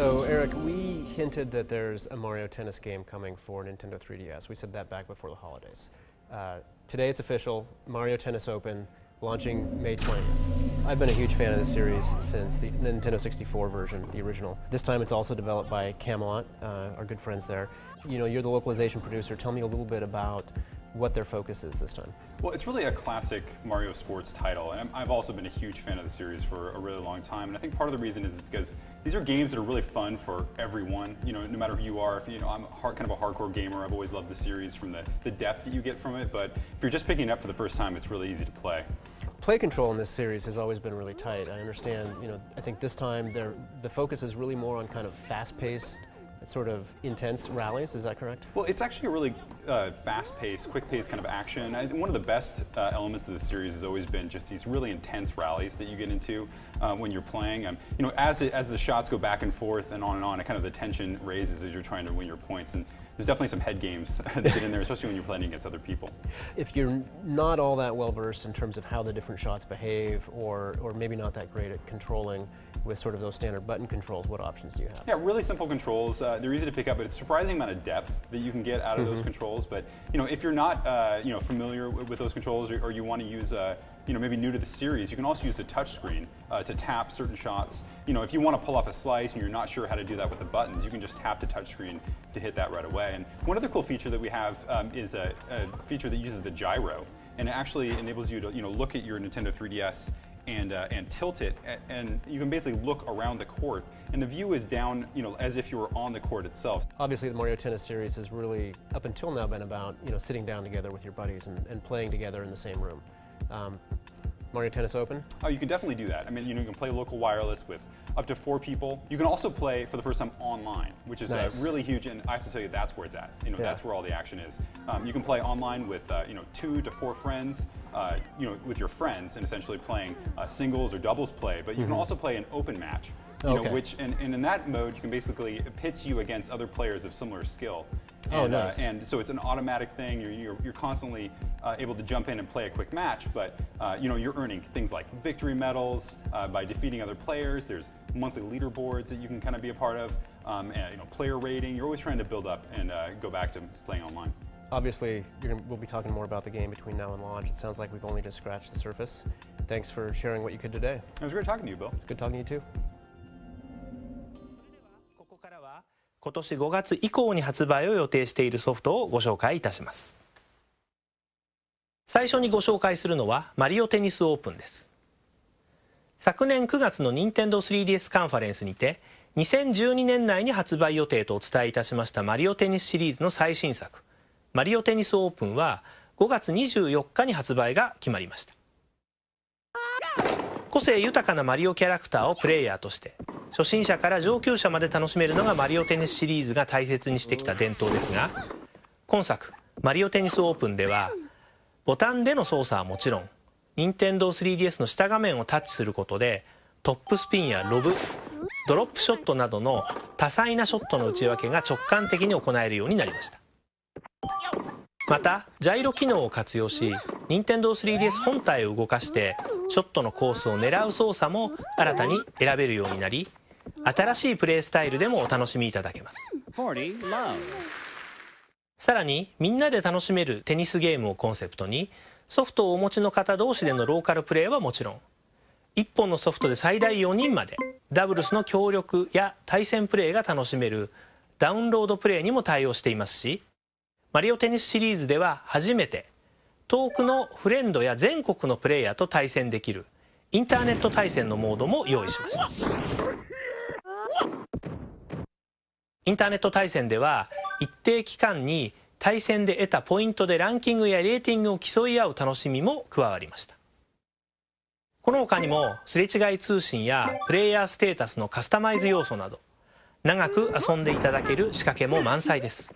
So, Eric, we hinted that there's a Mario Tennis game coming for Nintendo 3DS. We said that back before the holidays. Today it's official, Mario Tennis Open, launching May 20th. I've been a huge fan of this series since the Nintendo 64 version, the original. This time it's also developed by Camelot, our good friends there. You know, you're the localization producer. Tell me a little bit about what their focus is this time. Well, it's really a classic Mario sports title, and I've also been a huge fan of the series for a really long time, and I think part of the reason is because these are games that are really fun for everyone, you know, no matter who you are. If, you know, I'm kind of a hardcore gamer, I've always loved the series from the depth that you get from it, but if you're just picking it up for the first time, it's really easy to play. Play control in this series has always been really tight. I understand, you know, I think this time the focus is really more on kind of fast-paced, sort of intense rallies, is that correct? Well, it's actually a really fast-paced, quick-paced kind of action. One of the best elements of the series has always been just these really intense rallies that you get into when you're playing. You know, as the shots go back and forth and on, kind of the tension raises as you're trying to win your points. And there's definitely some head games that get in there, especially when you're playing against other people. If you're not all that well-versed in terms of how the different shots behave, or maybe not that great at controlling with sort of those standard button controls, what options do you have? Yeah, really simple controls. They're easy to pick up, but it's a surprising amount of depth that you can get out of those controls. But, you know, if you're not, you know, familiar with those controls, or you want to use, you know, maybe new to the series, you can also use a touch screen to tap certain shots. You know, if you want to pull off a slice and you're not sure how to do that with the buttons, you can just tap the touch screen to hit that right away. And one other cool feature that we have is a feature that uses the gyro, and it actually enables you to, you know, look at your Nintendo 3DS and tilt it, and you can basically look around the court, and the view is down, you know, as if you were on the court itself. Obviously, the Mario Tennis series has really, up until now, been about, you know, sitting down together with your buddies and playing together in the same room. Mario Tennis Open? Oh, you can definitely do that. I mean, you know, you can play local wireless with up to 4 people. You can also play for the first time online, which is nice. Really huge, and I have to tell you, that's where it's at. You know, yeah. That's where all the action is. You can play online with, you know, 2 to 4 friends, you know, with your friends, and essentially playing singles or doubles play, but you can also play an open match. You know, which, and in that mode, you can basically, it pits you against other players of similar skill. And, nice. And so it's an automatic thing. You're constantly able to jump in and play a quick match, but you know, you're earning things like victory medals by defeating other players. There's monthly leaderboards that you can kind of be a part of, and, you know, player rating. You're always trying to build up and go back to playing online. Obviously, we'll be talking more about the game between now and launch. It sounds like we've only just scratched the surface. Thanks for sharing what you could today. It was great talking to you, Bill. It's good talking to you, too. 今年5月以降に発売を予定しているソフトをご紹介いたします。最初にご紹介するのはマリオテニスオープンです。昨年9月の Nintendo 3DS カンファレンスにて2012年内に発売予定とお伝えいたしましたマリオテニスシリーズの最新作マリオテニスオープンは5月24日に発売が決まりました。個性豊かなマリオキャラクターをプレイヤーとして初心者から上級者まで楽しめるのがマリオテニスシリーズが大切にしてきた伝統ですが、今作マリオテニスオープンではボタンでの操作はもちろん Nintendo 3DS の下画面をタッチすることでトップスピンやロブ、ドロップショットなどの多彩なショットの内訳が直感的に行えるようになりました。またジャイロ機能を活用し Nintendo 3DS 本体を動かしてショットのコースを狙う操作も新たに選べるようになり、新しいプレイスタイルでもお楽しみいただけます。さらにみんなで楽しめるテニスゲームをコンセプトにソフトをお持ちの方同士でのローカルプレイはもちろん1本のソフトで最大4人までダブルスの協力や対戦プレイが楽しめるダウンロードプレイにも対応していますし、マリオテニスシリーズでは初めて遠くのフレンドや全国のプレイヤーと対戦できるインターネット対戦のモードも用意しました。インターネット対戦では一定期間に対戦で得たポイントでランキングやレーティングを競い合う楽しみも加わりました。この他にもすれ違い通信やプレイヤーステータスのカスタマイズ要素など長く遊んでいただける仕掛けも満載です。